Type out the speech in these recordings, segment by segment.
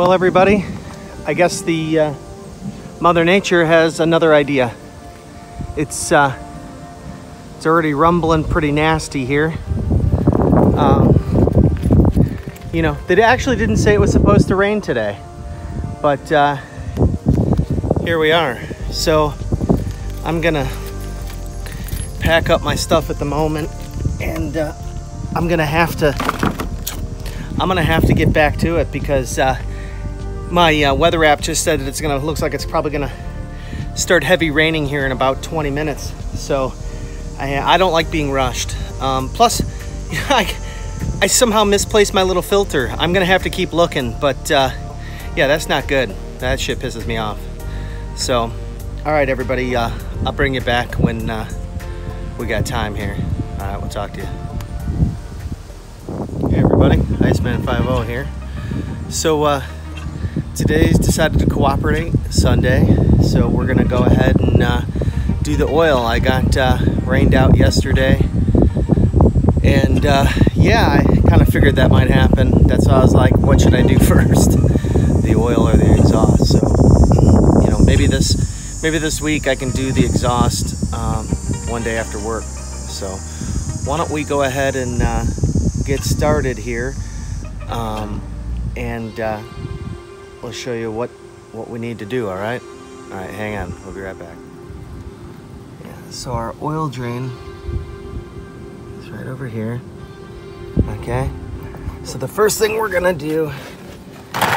Well, everybody, I guess the Mother Nature has another idea. It's already rumbling pretty nasty here. You know, they actually didn't say it was supposed to rain today, but here we are. So I'm gonna pack up my stuff at the moment, and I'm gonna have to get back to it because my weather app just said that looks like it's probably gonna start heavy raining here in about 20 minutes. So I don't like being rushed. Plus, I somehow misplaced my little filter. I'm gonna have to keep looking, but yeah, that's not good. That shit pisses me off. So, all right, everybody, I'll bring you back when we got time here. All right, we'll talk to you. Hey, everybody, Iceman 5-0 here. So today's decided to cooperate Sunday, so we're gonna go ahead and do the oil. I got rained out yesterday, and yeah, I kind of figured that might happen. That's why I was like, what should I do first, the oil or the exhaust? So, you know, maybe this week I can do the exhaust one day after work. So why don't we go ahead and get started here, and we'll show you what we need to do. All right, hang on, we'll be right back. Yeah, so our oil drain is right over here. Okay, so the first thing we're gonna do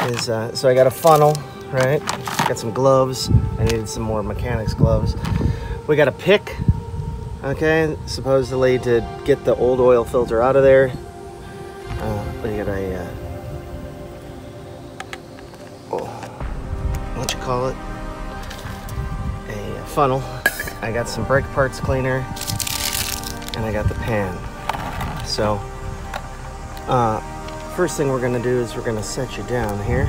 is so I got a funnel, right? Got some gloves. I needed some more mechanics gloves. We got a pick, okay, supposedly to get the old oil filter out of there. We got a a funnel. I got some brake parts cleaner, and I got the pan. So first thing we're gonna do is we're gonna set you down here.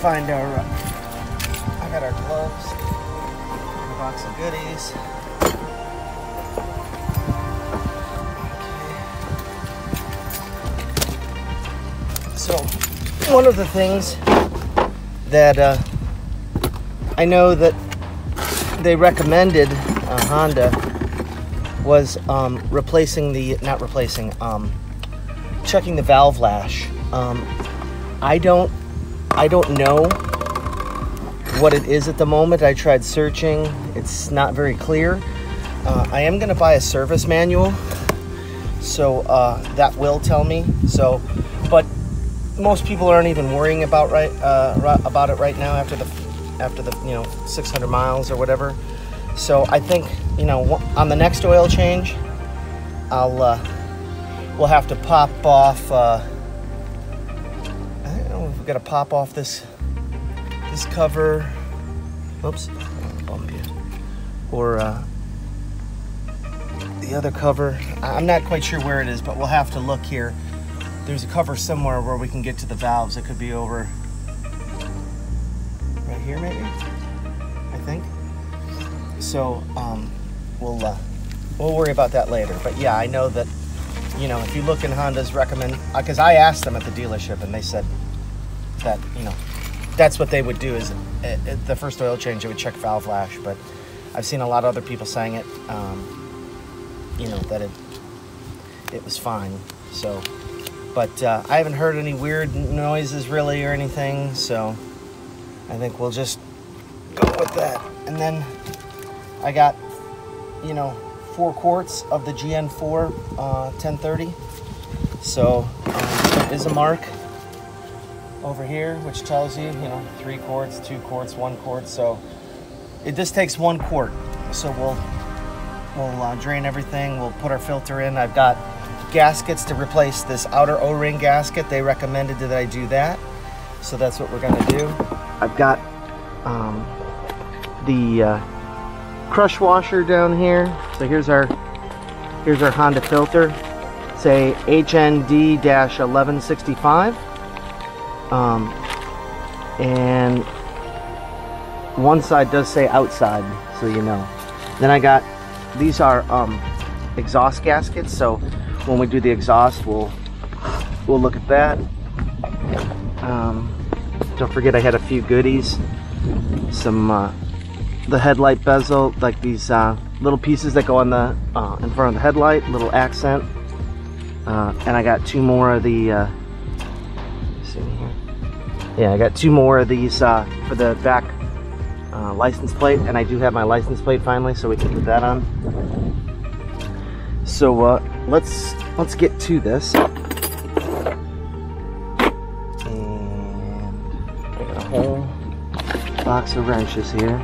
Find our, I got our gloves, a box of goodies. Okay. So one of the things that I know that they recommended Honda was checking the valve lash. I don't know what it is at the moment. I tried searching. It's not very clear. I am going to buy a service manual, so that will tell me. So, but most people aren't even worrying about it right now after the you know, 600 miles or whatever. So I think, you know, on the next oil change, I'll we'll have to pop off. Got to pop off this cover. Oops, bump it. Or the other cover. I'm not quite sure where it is, but we'll have to look here. There's a cover somewhere where we can get to the valves. It could be over right here, maybe. I think. So we'll worry about that later. But yeah, I know that, you know, if you look in Honda's recommend, because I asked them at the dealership and they said that, you know, that's what they would do, is at the first oil change they would check valve lash. But I've seen a lot of other people saying it, you know, that it was fine. So, but I haven't heard any weird noises really or anything, so I think we'll just go with that. And then I got, you know, 4 quarts of the GN4 1030, so it is a mark over here, which tells you, you know, 3 quarts, 2 quarts, 1 quart. So this takes 1 quart. So we'll drain everything. We'll put our filter in. I've got gaskets to replace this outer O-ring gasket. They recommended that I do that, so that's what we're gonna do. I've got the crush washer down here. So here's our Honda filter. Say HND-1165. And one side does say outside, so you know. Then I got, these are exhaust gaskets, so when we do the exhaust, we'll look at that. Don't forget, I had a few goodies, some the headlight bezel, like these little pieces that go on the in front of the headlight, little accent, and I got two more of the see here. Yeah, I got two more of these for the back license plate, and I do have my license plate finally, so we can put that on. So let's get to this, and I got a whole box of wrenches here.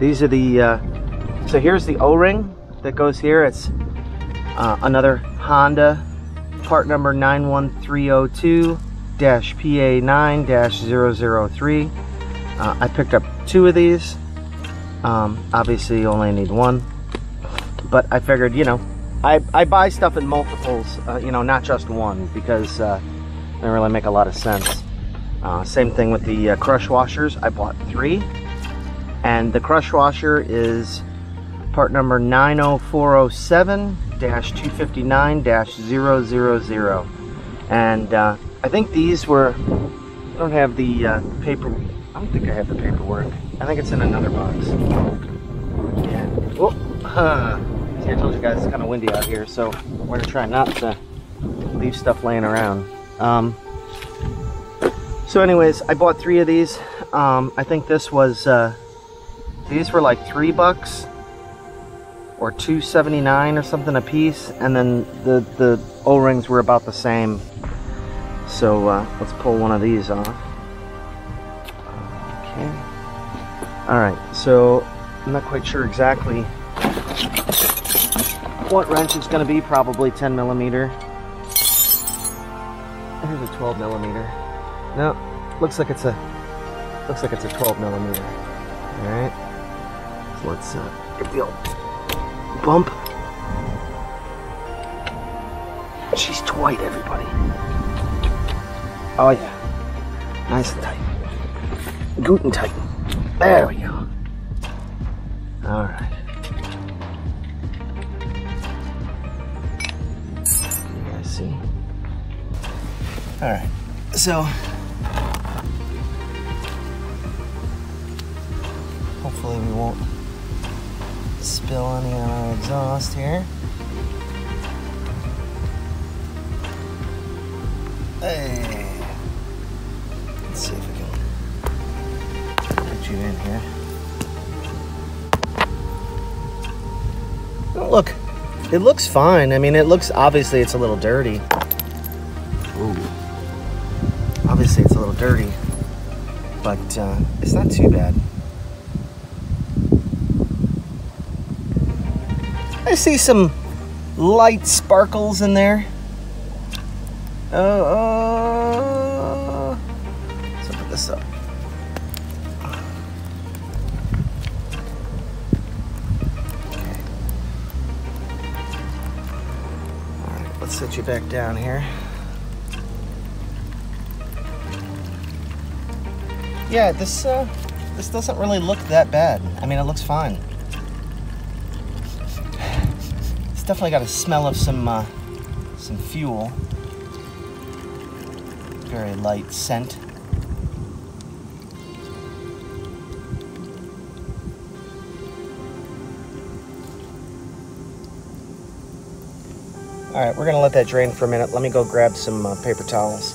These are the so here's the O-ring that goes here. It's another Honda, part number 91302-PA9-003. I picked up two of these. Obviously you only need one, but I figured, you know, I buy stuff in multiples, you know, not just one, because it doesn't really make a lot of sense. Same thing with the crush washers. I bought three, and the crush washer is part number 90407-259-000, and I think these were, I don't have the paper, I don't think I have the paperwork. I think it's in another box. And, oh, see, I told you guys it's kind of windy out here, so we're going to try not to leave stuff laying around. So anyways, I bought three of these. I think this was, these were like $3 or $2.79 or something a piece, and then the O-rings were about the same. So let's pull one of these off. Okay. All right, so I'm not quite sure exactly what wrench it's going to be, probably 10 millimeter. Here's a 12 millimeter. No, looks like it's a 12 millimeter. All right, so let's get the old bump. She's tight, everybody. Oh yeah, nice and tight. Good and tight. There we go. All right. You guys see? All right. So hopefully we won't spill any on our exhaust here. Hey, let's see if we can put you in here. Oh, look, it looks fine. I mean, it looks, obviously it's a little dirty. Ooh. Obviously it's a little dirty, but it's not too bad. I see some light sparkles in there. So put this up. Okay. All right, let's set you back down here. Yeah, this this doesn't really look that bad. I mean, it looks fine. Definitely got a smell of some fuel. Very light scent. All right, we're gonna let that drain for a minute. Let me go grab some paper towels.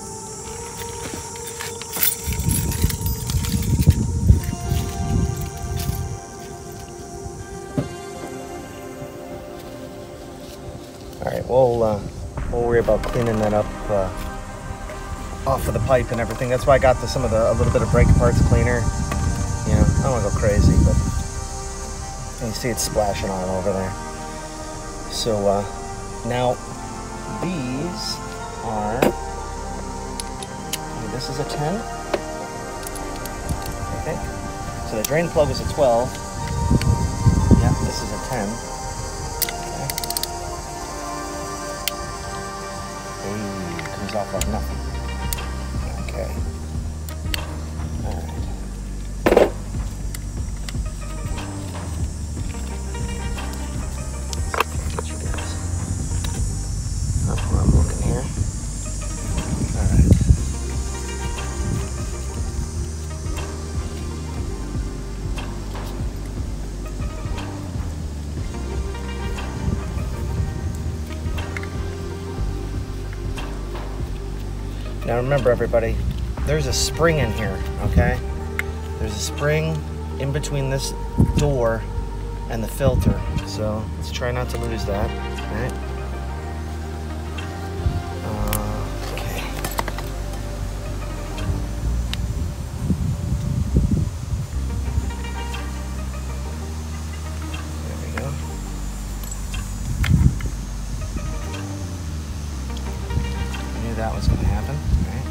We'll worry about cleaning that up off of the pipe and everything. That's why I got some of the, a little bit of brake parts cleaner. You know, I don't want to go crazy, but you see it's splashing all over there. So now these are, okay, this is a 10, I think. So the drain plug is a 12. Yeah, this is a 10. Off like nothing. Okay. All right. Now remember everybody, there's a spring in here, okay? There's a spring in between this door and the filter. So let's try not to lose that, all right? Okay. There we go. I knew that was gonna happen, all right?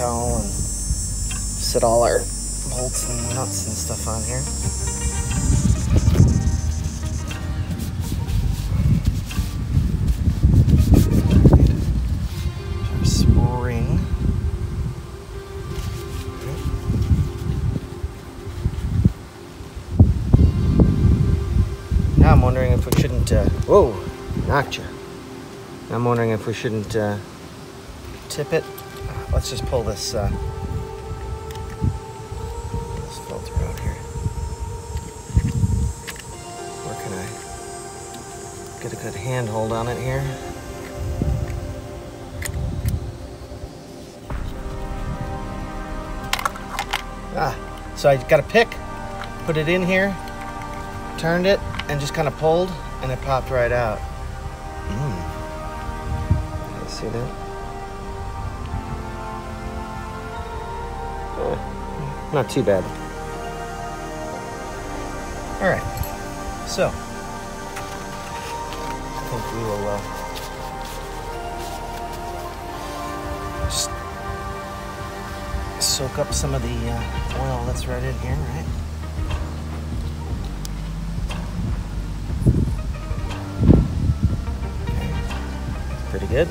And set all our bolts and nuts and stuff on here. Our spring. Now I'm wondering if we shouldn't, whoa, knocked you. Now I'm wondering if we shouldn't tip it. Let's just pull this, this filter out here. Where can I get a good handhold on it here? Ah, so I got a pick, put it in here, turned it, and just kind of pulled, and it popped right out. You guys see that? Not too bad. All right, so I think we will just soak up some of the oil that's right in here, right? Okay. Pretty good.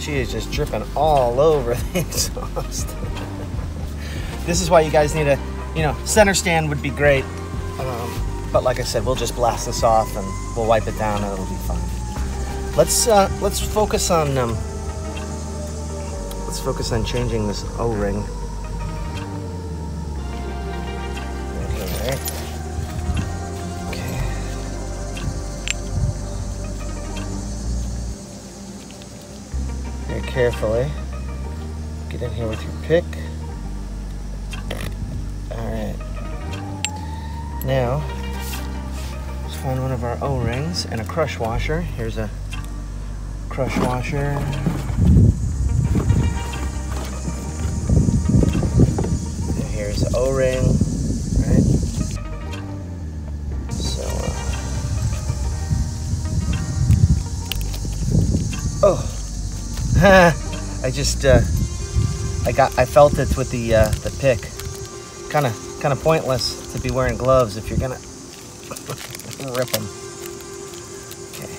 She is just dripping all over the exhaust. This is why you guys need a, you know, center stand would be great. But like I said, we'll just blast this off and we'll wipe it down and it'll be fine. Let's focus on changing this O-ring. Carefully get in here with your pick. All right, now let's find one of our O-rings and a crush washer. Here's a crush washer. And here's the O-ring. Right. So, oh. I just, I felt it with the pick. Kind of pointless to be wearing gloves if you're gonna rip them. Okay.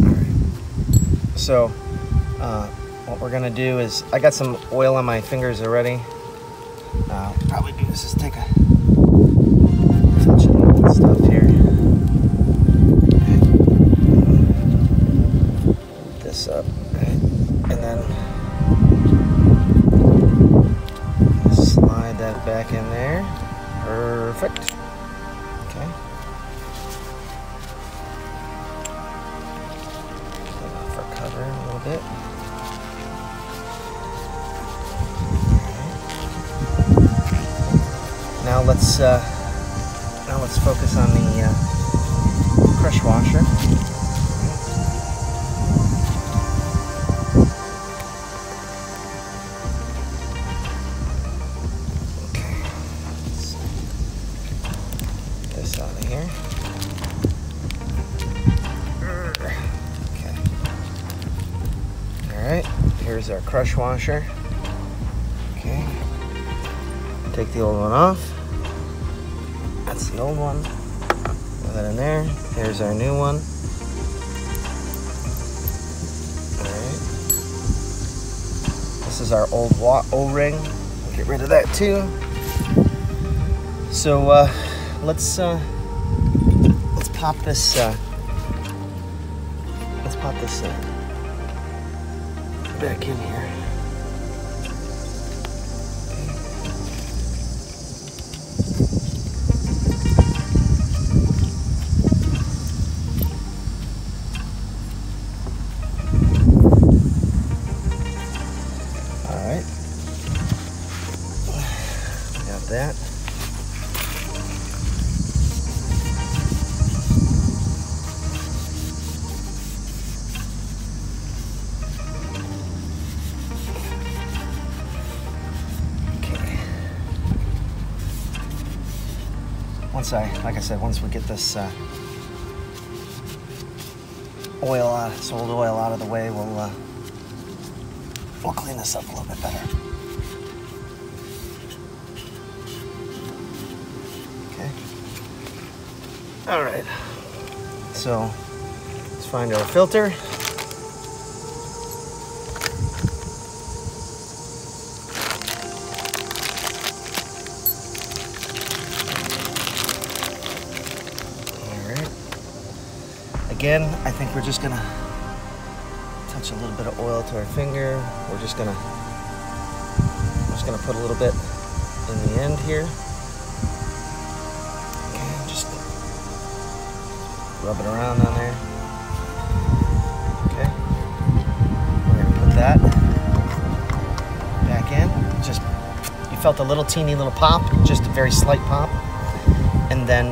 All right. So, what we're gonna do is, I got some oil on my fingers already. I'll probably do this is take a. Up, and then slide that back in there. Perfect. Okay. Get that off our cover a little bit. All right. Now let's focus on the crush washer. Here's our crush washer. Okay, take the old one off. That's the old one. Put that in there. Here's our new one. All right. This is our old O-ring. We'll get rid of that too. So let's pop this Let's pop this back in here. That. Okay. Once we get this old oil out of the way, we'll clean this up a little bit better. All right, so let's find our filter. All right. Again, I think we're just gonna touch a little bit of oil to our finger. We're just gonna, put a little bit in the end here. Rub it around on there. Okay. We're gonna put that back in. Just, you felt a little teeny little pop, just a very slight pop. And then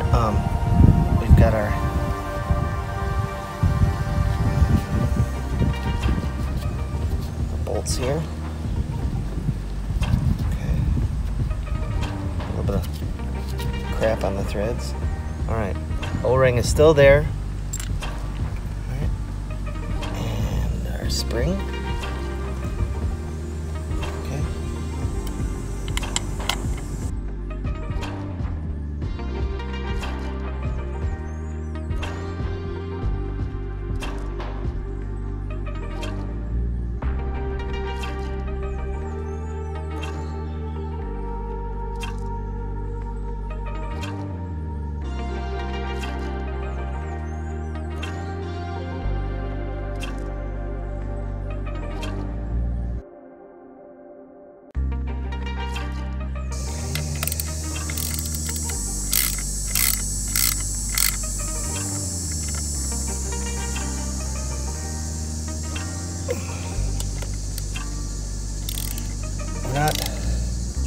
we've got our bolts here. Okay. A little bit of crap on the threads. All right. O-ring is still there. All right. And our spring. Okay.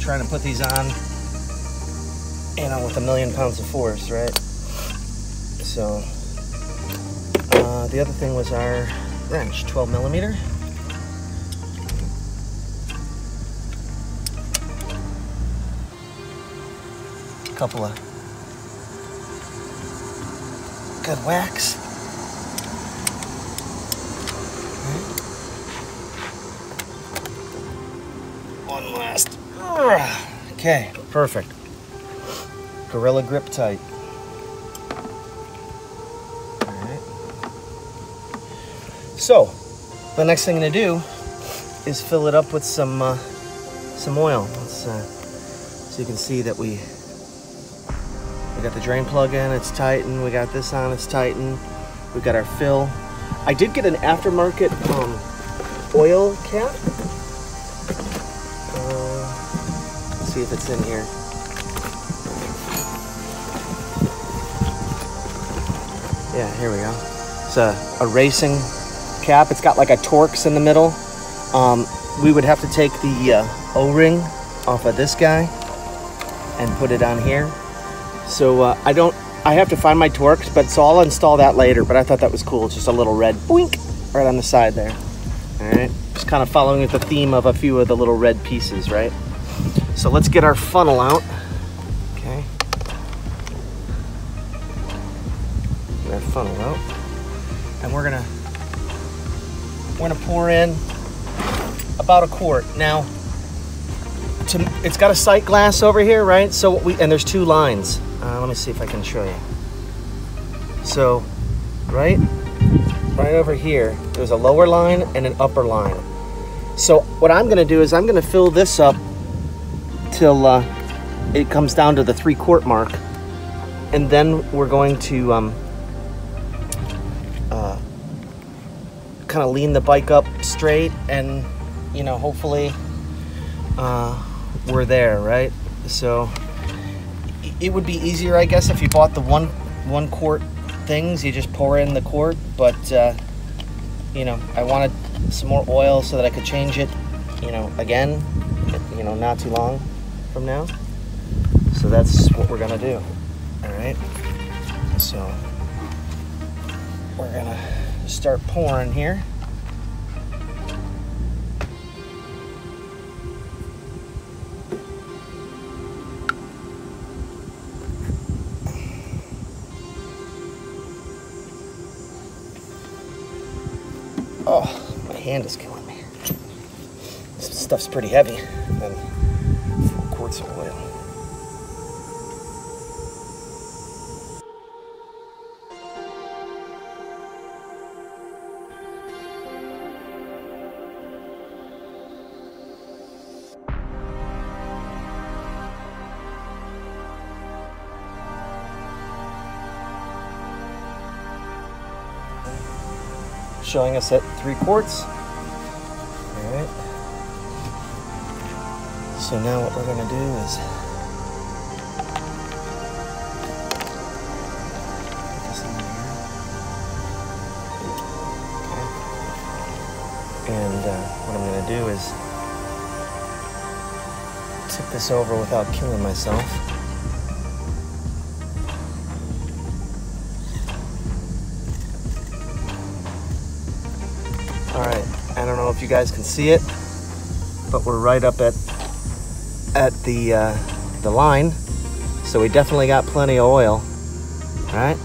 Trying to put these on, you know, with 1,000,000 pounds of force, right? So the other thing was our wrench, 12mm. A couple of good whacks. One last. Okay, perfect. Gorilla grip tight. All right. So, the next thing to do is fill it up with some oil. Let's, so you can see that we got the drain plug in, it's tightened. We got this on, it's tightened. We got our fill. I did get an aftermarket oil cap. See if it's in here. Yeah, here we go. It's a racing cap. It's got like a Torx in the middle. We would have to take the O-ring off of this guy and put it on here. So I have to find my Torx, but so I'll install that later, but I thought that was cool. It's just a little red boink right on the side there. All right, just kind of following with the theme of a few of the little red pieces, right? So let's get our funnel out. Okay. Get our funnel out. And we're gonna pour in about a quart. Now, it's got a sight glass over here, right? So and there's two lines. Let me see if I can show you. So, right over here, there's a lower line and an upper line. So what I'm gonna do is I'm gonna fill this up till it comes down to the 3-quart mark, and then we're going to kind of lean the bike up straight, and you know, hopefully we're there, right? So it would be easier, I guess, if you bought the one quart things. You just pour in the quart, but you know, I wanted some more oil so that I could change it, you know, again, you know, not too long from now. So that's what we're gonna do. All right, so we're gonna start pouring here. Oh, my hand is killing me. This stuff's pretty heavy. And then 4 quarts of oil. Showing us at 3 quarts. All right. So now what we're gonna do is put this in there. Okay. And what I'm gonna do is tip this over without killing myself. All right, I don't know if you guys can see it, but we're right up at the line, so we definitely got plenty of oil. All right,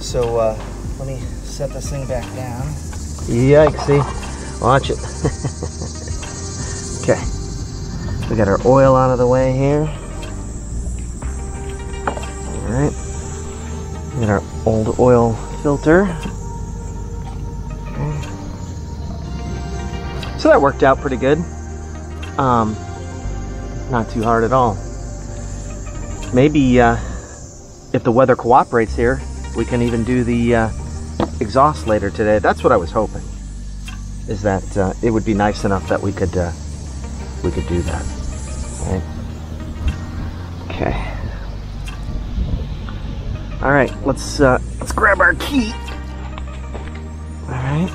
so let me set this thing back down. Yikes, see, watch it. Okay, we got our oil out of the way here. All right, we got our old oil filter. So that worked out pretty good. Not too hard at all. Maybe if the weather cooperates here, we can even do the exhaust later today. That's what I was hoping, is that it would be nice enough that we could do that. All right. Okay. All right, let's grab our key. All right.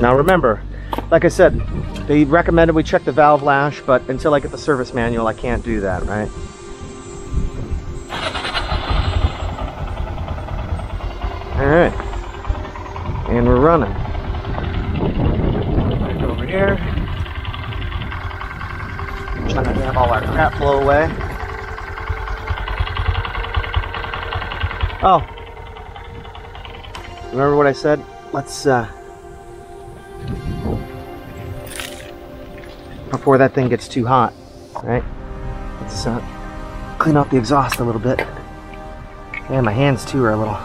Now remember, like I said, they recommended we check the valve lash, but until I get the service manual, I can't do that, right? All right, and we're running. Back over here. I'm trying to have all our crap blow away. Oh, remember what I said? Let's, before that thing gets too hot, right? Let's clean off the exhaust a little bit. Yeah, my hands too are a little.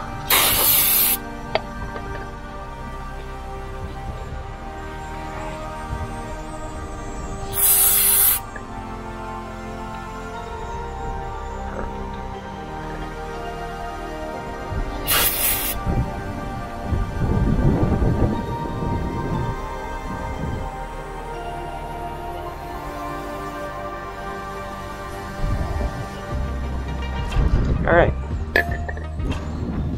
All right,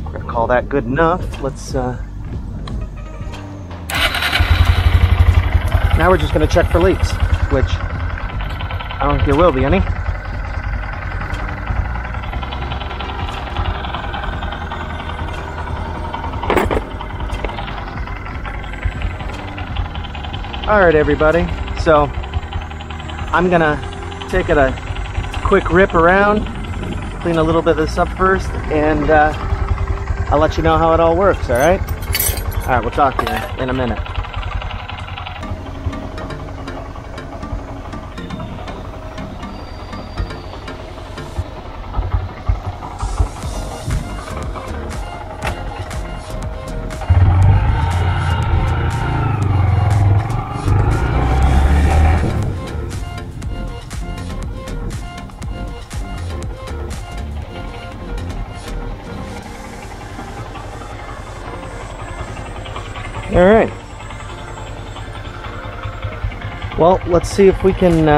we're gonna call that good enough. Let's, now we're just gonna check for leaks, which I don't think there will be any. All right, everybody. So I'm gonna take it a quick rip around, clean a little bit of this up first, and I'll let you know how it all works, all right? All right, we'll talk to you in a minute. Alright. Well, let's see if we can...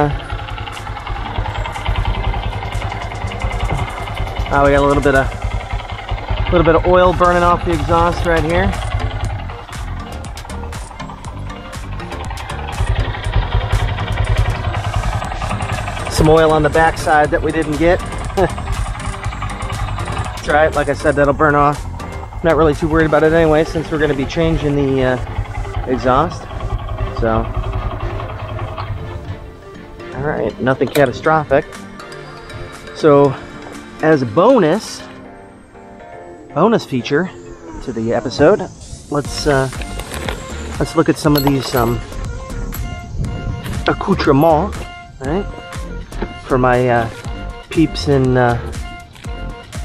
Oh, we got a little bit of oil burning off the exhaust right here. Some oil on the backside that we didn't get. That's right, like I said, that'll burn off. I'm not really too worried about it anyway, since we're going to be changing the exhaust. So, all right, nothing catastrophic. So, as a bonus feature to the episode, let's look at some of these accoutrements, right? For my peeps in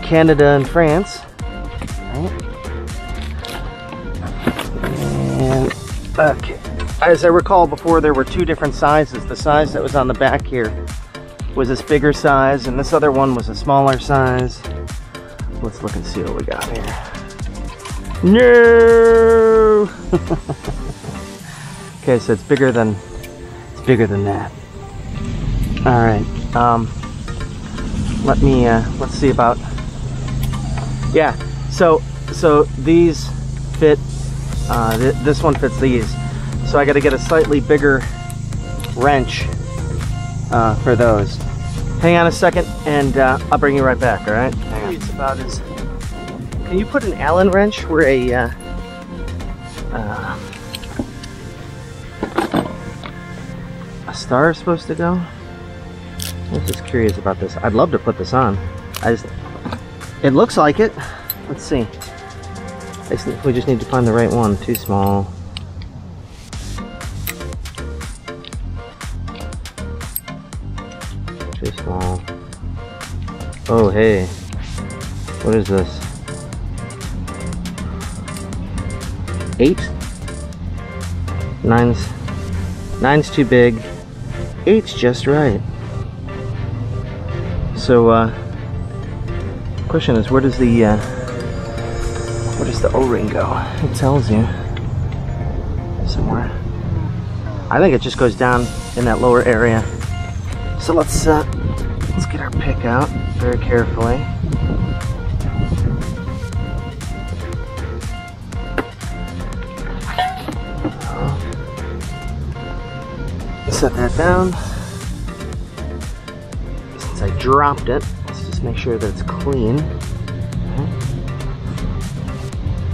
Canada and France. Right. And, okay. As I recall before, there were two different sizes. The size that was on the back here was this bigger size, and this other one was a smaller size. Let's look and see what we got here. No! Okay, so it's bigger than that. All right, let's see about, yeah, so these fit, this one fits these, so I gotta get a slightly bigger wrench for those. Hang on a second, and I'll bring you right back, all right? Hang on. It's about as, can you put an Allen wrench where a, star is supposed to go? I'm just curious about this. I'd love to put this on. It looks like it. Let's see. We just need to find the right one. Too small. Too small. Oh, hey. What is this? 8? 9's too big. 8's just right. So, question is, where does the O-ring go? It tells you somewhere. I think it just goes down in that lower area. So let's get our pick out very carefully. Set that down. Since I dropped it, let's just make sure that it's clean.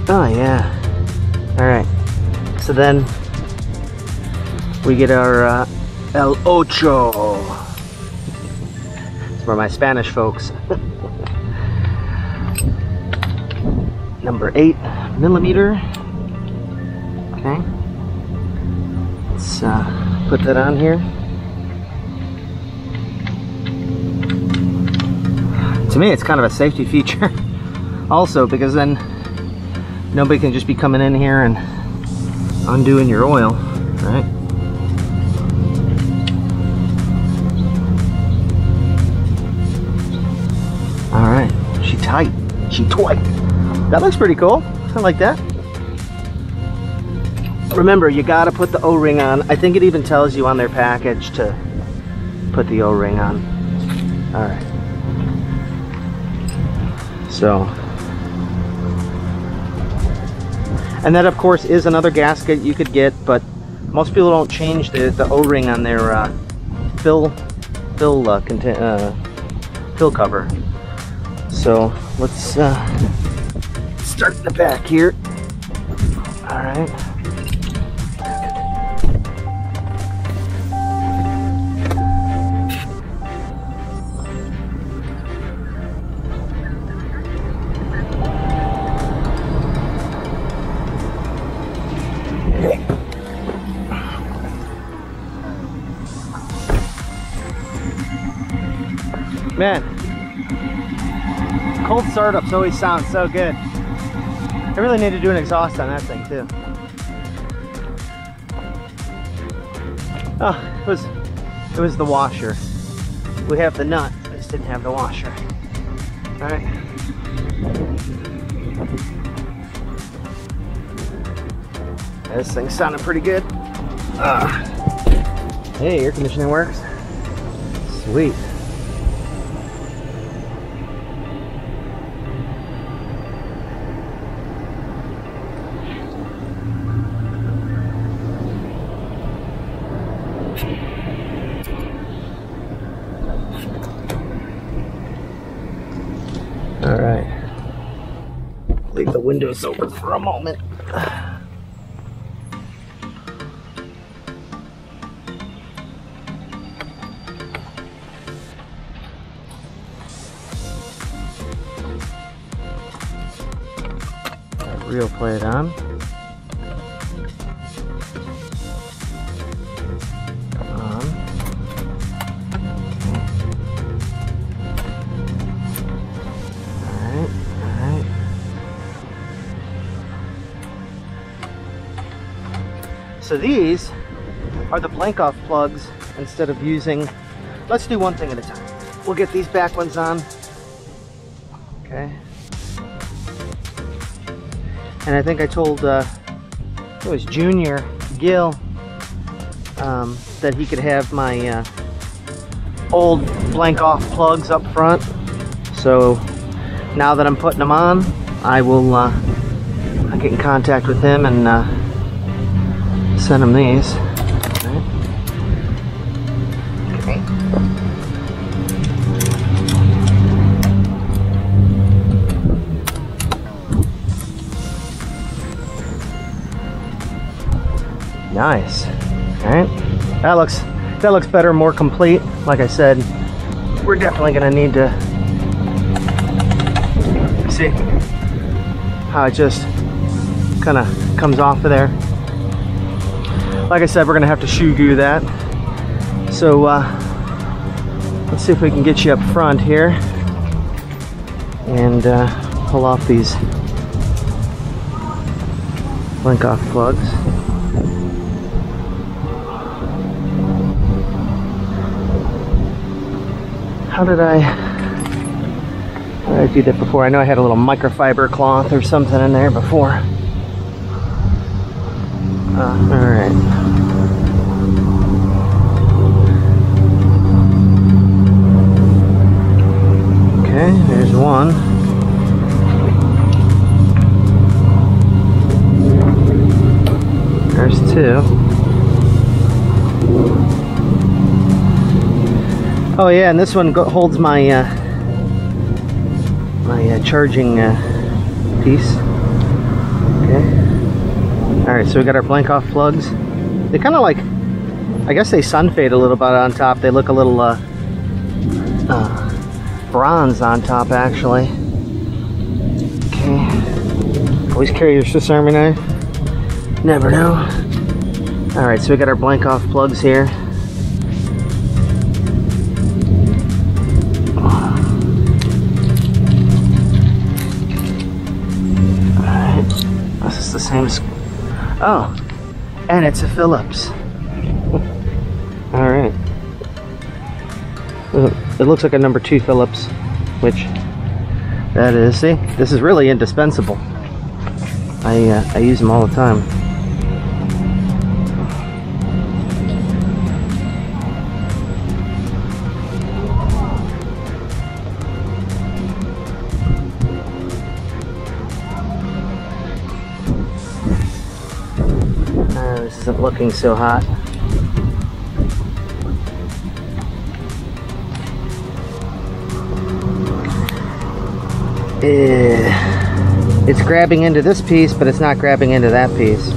Oh yeah. Alright. So then we get our El Ocho. It's for my Spanish folks. Number 8 millimeter. Okay. Let's put that on here. To me, it's kind of a safety feature also, because then nobody can just be coming in here and undoing your oil, right? All right, she tight. That looks pretty cool, something like that. Remember, you gotta put the O-ring on. I think it even tells you on their package to put the O-ring on. All right. So, and that of course is another gasket you could get, but most people don't change the O-ring on their fill cover. So let's start in the back here. All right. Man, cold startups always sound so good. I really need to do an exhaust on that thing too. Oh, it was the washer. We have the nut, I just didn't have the washer. All right. This thing's sounding pretty good. Hey, air conditioning works. Sweet. All right. Leave the windows open for a moment. Real plate on. Come on. Alright, alright. So these are the blank off plugs instead of using. Let's do one thing at a time. We'll get these back ones on. Okay. And I think I told, it was Junior Gil, that he could have my old blank off plugs up front. So now that I'm putting them on, I will I'll get in contact with him and send him these. Nice. All right, that looks better, more complete. Like I said, we're definitely gonna need to see how it just kind of comes off of there. Like I said, we're gonna have to shoe goo that. So let's see if we can get you up front here and pull off these blink off plugs. How did I do that before? I know I had a little microfiber cloth or something in there before. Alright. Okay, there's one. There's two. Oh yeah, and this one holds my my charging piece. Okay. All right, so we got our blank off plugs. They kind of like, I guess they sun fade a little bit on top. They look a little bronze on top, actually. Okay. Always carry your Swiss Army knife. Never know. All right, so we got our blank off plugs here. Oh, and it's a Phillips. All right. It looks like a number 2 Phillips, which that is. See, this is really indispensable. I use them all the time. Isn't looking so hot. It's grabbing into this piece, but it's not grabbing into that piece.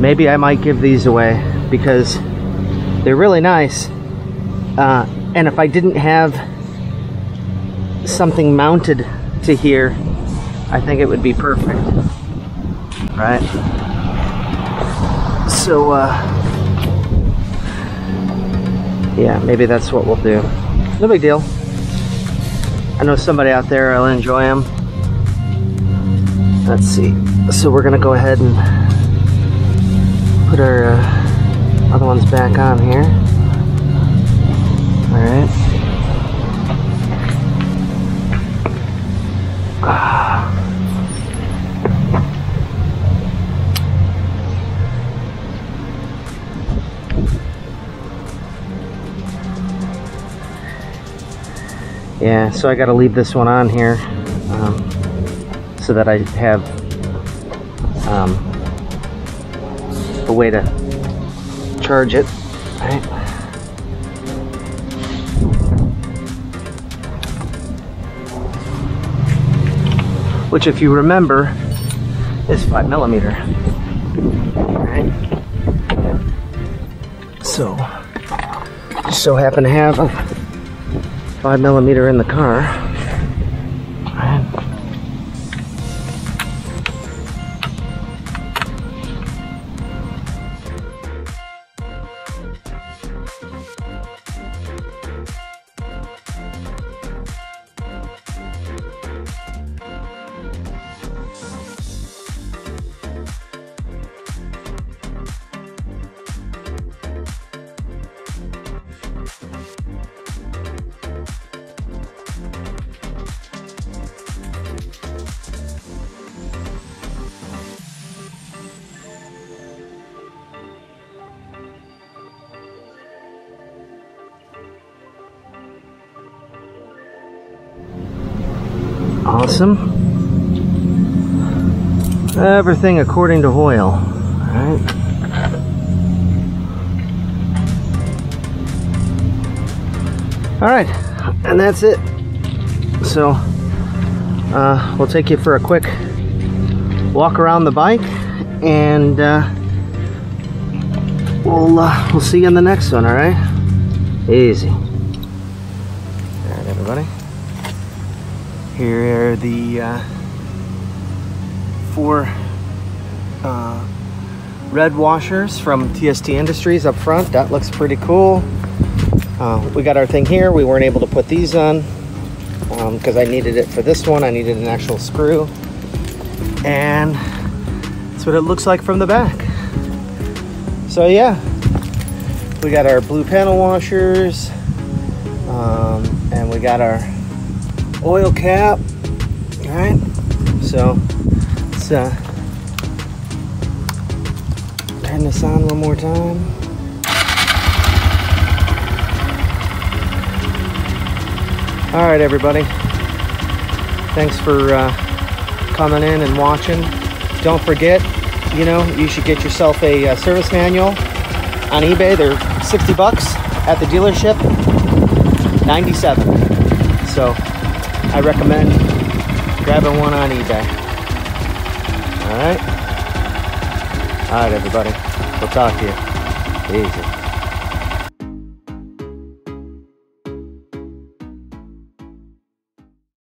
Maybe I might give these away because they're really nice. And if I didn't have something mounted to here, I think it would be perfect. Right? So, yeah, maybe that's what we'll do. No big deal. I know somebody out there will enjoy them. Let's see. So we're gonna go ahead and put our other ones back on here. All right. Yeah, so I got to leave this one on here so that I have a way to charge it. All right. Which, if you remember, is 5mm. All right. So, just so happen to have a 5mm in the car. All Awesome. Everything according to Hoyle. All right. All right, and that's it. So we'll take you for a quick walk around the bike, and we'll see you in the next one. All right. Easy. All right, everybody. Here are the four red washers from TST Industries up front. That looks pretty cool. We got our thing here. We weren't able to put these on because I needed it for this one. I needed an actual screw. And that's what it looks like from the back. So yeah, we got our blue panel washers and we got our oil cap. All right, so let's turn this on one more time. All right, everybody, thanks for coming in and watching. Don't forget, you know, you should get yourself a service manual on eBay. They're 60 bucks at the dealership, 97. So I recommend grabbing one on eBay. All right. All right, everybody. We'll talk to you. Easy.